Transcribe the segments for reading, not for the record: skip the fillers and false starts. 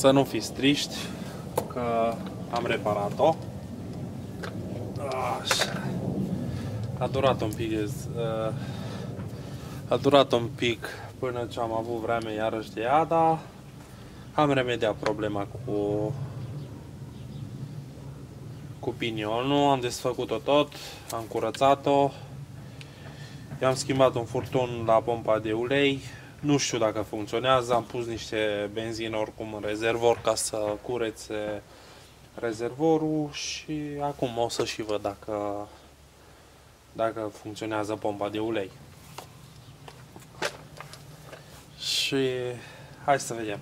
Să nu fiți triști că am reparat-o. A durat un pic, până ce am avut vreme iarăși de ea, dar am remediat problema cu pinionul, am desfăcut-o tot, am curățat-o, i-am schimbat un furtun la pompa de ulei, nu știu dacă funcționează, am pus niște benzină oricum în rezervor ca să curețe rezervorul și acum o să și văd dacă funcționează pompa de ulei. Și hai să vedem.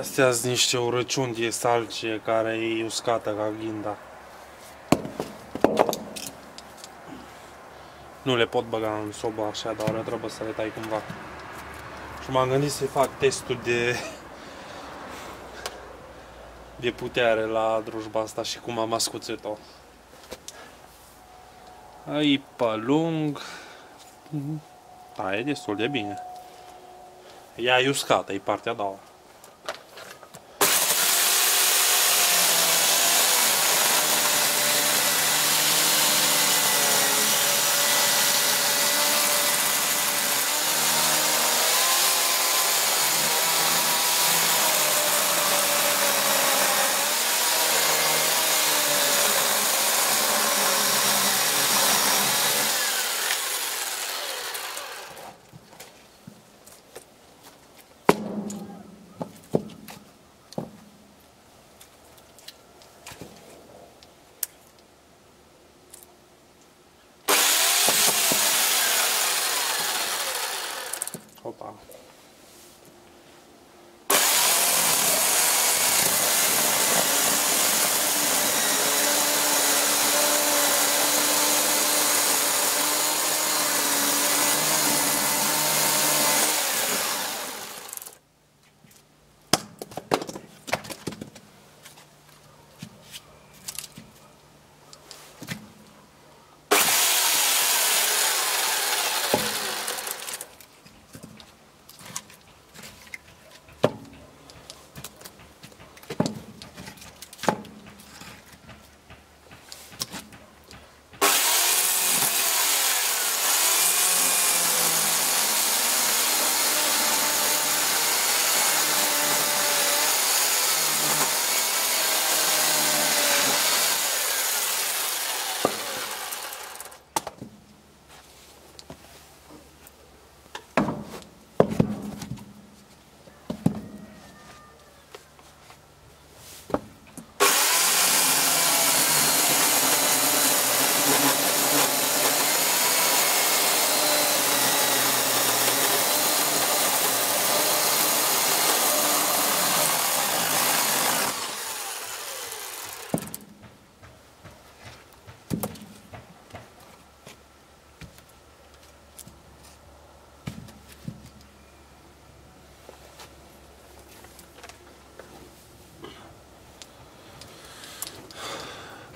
Astea sunt niște urăciuni de salcie care e uscată ca ghinda. Nu le pot băga în sobă așa, dar trebuie să le tai cumva. Și m-am gândit să fac testul de putere la drujba asta și cum am ascuțit-o. E pe lung. Da, e destul de bine. Ea e uscată, e partea a doua. Opa.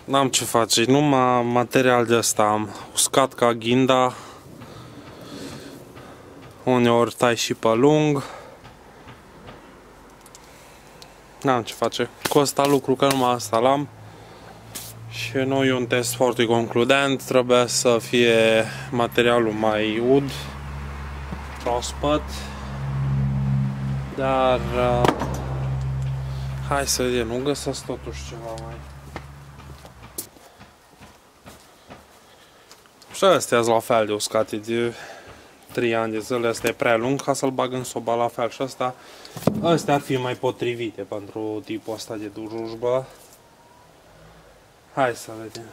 N-am ce face, numai material de asta am uscat ca ghinda. Uneori tai și pe lung. N-am ce face. Cu asta lucru că numai asta l-am. Și nu e un test foarte concludent, trebuie să fie materialul mai ud, proaspăt. Dar hai să vedem, nu găsesc totuși ceva mai. Și astea sunt la fel de uscate de 3 ani de zile, asta e prea lung ca să-l bag în soba la fel și astea ar fi mai potrivite pentru tipul asta de drujbă. Hai să vedem.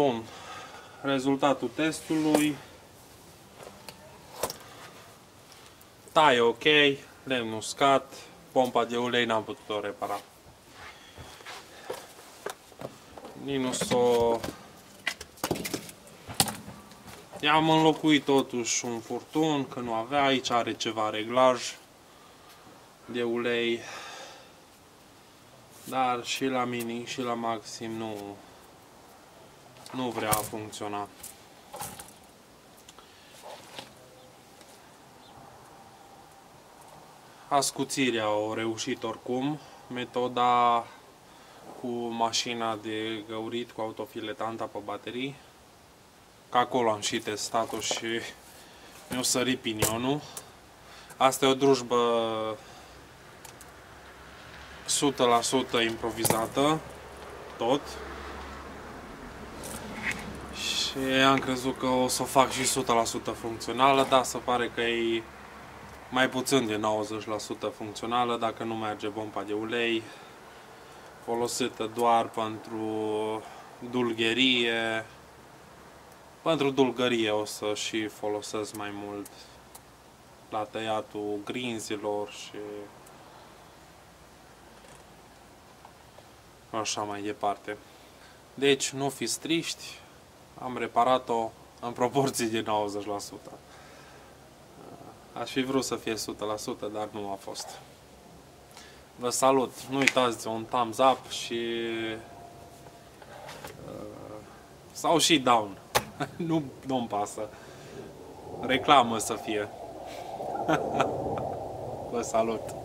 Bun. Rezultatul testului. Taie ok, lemn uscat, pompa de ulei n-am putut-o repara. Nici nu s-o... I-am înlocuit totuși un furtun, că nu avea, aici are ceva reglaj de ulei. Dar și la minim și la maxim nu vrea a funcționa. Ascuțirea au reușit oricum, metoda cu mașina de găurit, cu autofiletanta pe baterii, că acolo am și testat-o și mi-o sări pinionul. Asta e o drujbă 100% improvizată, tot. Și am crezut că o să o fac și 100% funcțională, dar se pare că e mai puțin de 90% funcțională, dacă nu merge pompa de ulei, folosită doar pentru dulgherie. Pentru dulgărie o să și folosesc mai mult la tăiatul grinzilor și așa mai departe. Deci nu fiți triști, am reparat-o în proporții de 90%. Aș fi vrut să fie 100%, dar nu a fost. Vă salut! Nu uitați un thumbs up și... sau și down. Nu-mi pasă. Reclamă să fie. Vă salut!